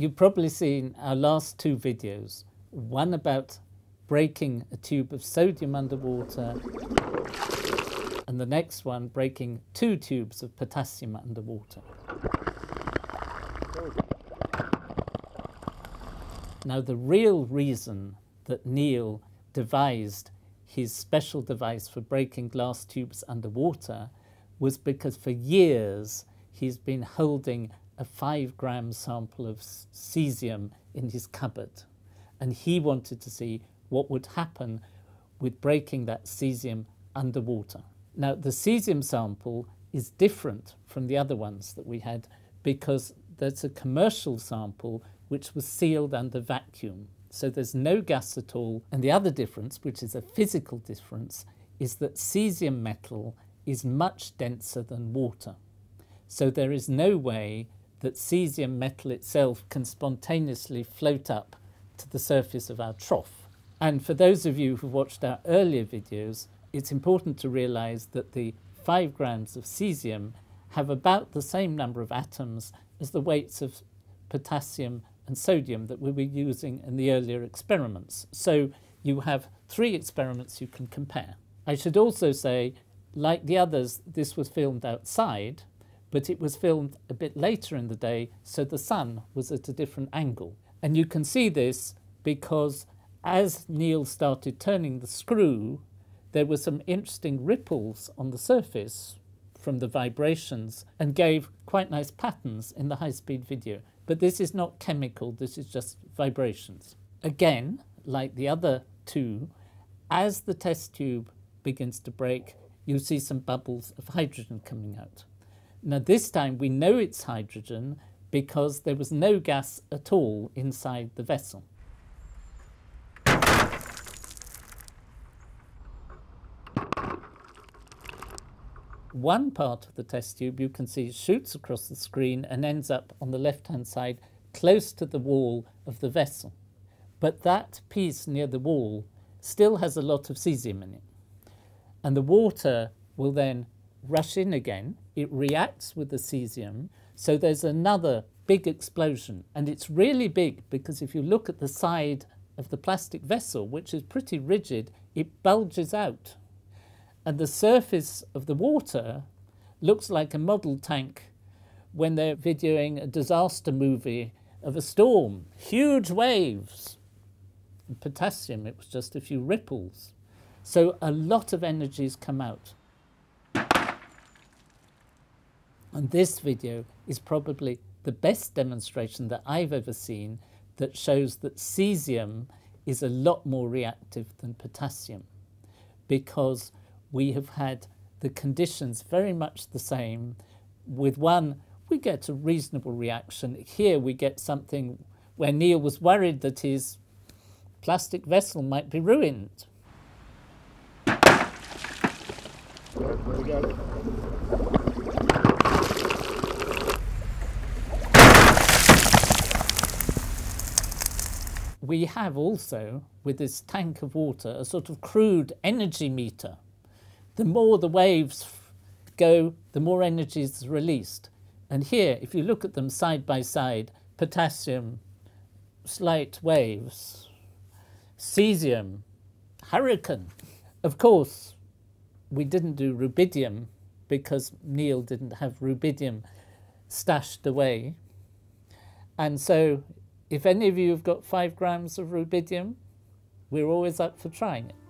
You've probably seen our last two videos, one about breaking a tube of sodium underwater and the next one breaking two tubes of potassium underwater. Now the real reason that Neil devised his special device for breaking glass tubes underwater was because for years he's been holding a 5-gram sample of cesium in his cupboard, and he wanted to see what would happen with breaking that cesium underwater. Now the cesium sample is different from the other ones that we had because that's a commercial sample which was sealed under vacuum. So there's no gas at all. And the other difference, which is a physical difference, is that cesium metal is much denser than water. So there is no way that cesium metal itself can spontaneously float up to the surface of our trough. And for those of you who've watched our earlier videos, it's important to realize that the 5 grams of cesium have about the same number of atoms as the weights of potassium and sodium that we were using in the earlier experiments. So you have three experiments you can compare. I should also say, like the others, this was filmed outside, but it was filmed a bit later in the day, so the sun was at a different angle. And you can see this because as Neil started turning the screw, there were some interesting ripples on the surface from the vibrations and gave quite nice patterns in the high-speed video. But this is not chemical, this is just vibrations. Again, like the other two, as the test tube begins to break, you see some bubbles of hydrogen coming out. Now this time we know it's hydrogen because there was no gas at all inside the vessel. One part of the test tube, you can see, shoots across the screen and ends up on the left-hand side close to the wall of the vessel. But that piece near the wall still has a lot of cesium in it. And the water will then rush in again. It reacts with the cesium, so there's another big explosion. And it's really big because if you look at the side of the plastic vessel, which is pretty rigid, it bulges out. And the surface of the water looks like a model tank when they're videoing a disaster movie of a storm. Huge waves. In potassium, it was just a few ripples. So a lot of energies come out. And this video is probably the best demonstration that I've ever seen that shows that cesium is a lot more reactive than potassium because we have had the conditions very much the same. With one, we get a reasonable reaction. Here we get something where Neil was worried that his plastic vessel might be ruined. We have also, with this tank of water, a sort of crude energy meter. The more the waves go, the more energy is released. And here, if you look at them side by side, potassium, slight waves, cesium, hurricane. Of course, we didn't do rubidium because Neil didn't have rubidium stashed away. And so if any of you have got 5 grams of rubidium, we're always up for trying it.